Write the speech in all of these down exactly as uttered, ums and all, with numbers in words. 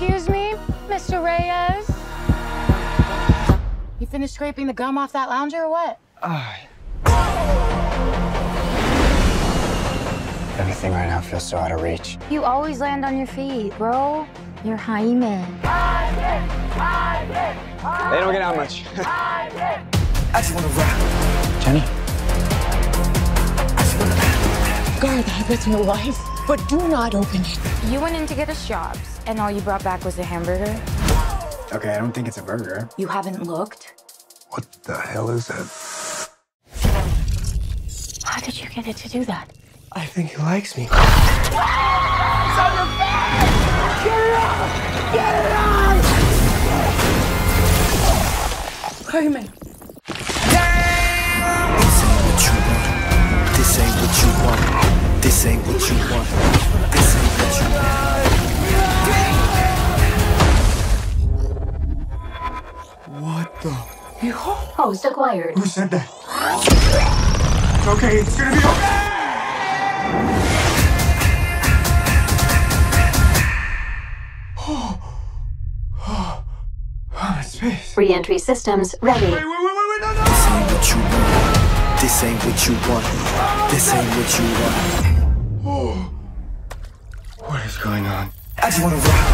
Excuse me, Mister Reyes? You finished scraping the gum off that lounger or what? Uh, everything right now feels so out of reach. You always land on your feet, bro. You're Jaime. They don't get out much. I just want to rap. Jenny? I just want to rap. God, that's your life. But do not open it. You went in to get us jobs, and all you brought back was a hamburger? Okay, I don't think it's a burger. You haven't looked? What the hell is that? How did you get it to do that? I think he likes me. It's on your face! Get it off! Get it off! Jaime. This ain't what you want. This ain't what you want. This ain't what you want. What the? You host acquired. Who said that? Okay, it's gonna be okay! Re-entry systems ready. Wait, wait, wait, wait, no, no. This ain't what you want. This ain't what you want. This ain't what you want. Oh. What is going on? I just want to rock.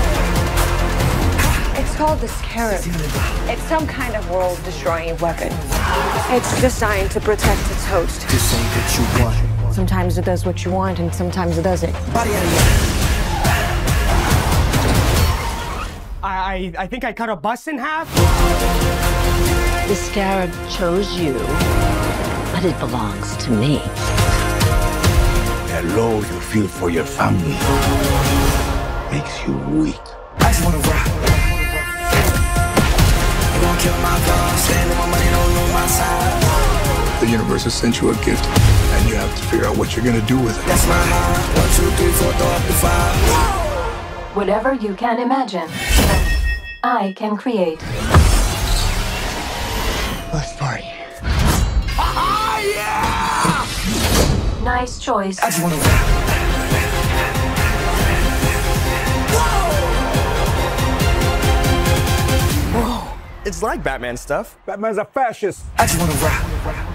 It's called the Scarab. It's some kind of world-destroying weapon. It's designed to protect its host. This ain't what you want. Sometimes it does what you want, and sometimes it doesn't. Body out of here. I, I think I cut a bus in half. The Scarab chose you, but it belongs to me. The love you feel for your family makes you weak. I just wanna rock. You won't kill my dog, stand on my money, don't lose my side. The universe has sent you a gift, and you have to figure out what you're gonna do with it. That's my heart. One, two, three, four, throw up the five. Whatever you can imagine, I can create. Let's party. Ah, yeah! Nice choice. I just want to rap. Whoa! Whoa! It's like Batman stuff. Batman's a fascist. I just want to rap.